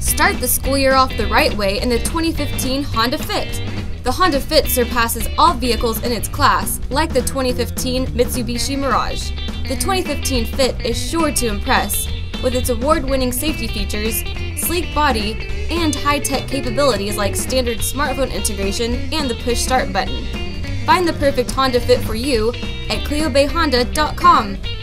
Start the school year off the right way in the 2015 Honda Fit. The Honda Fit surpasses all vehicles in its class, like the 2015 Mitsubishi Mirage. The 2015 Fit is sure to impress with its award-winning safety features, sleek body, and high-tech capabilities like standard smartphone integration and the push start button. Find the perfect Honda Fit for you at cleobayhonda.com.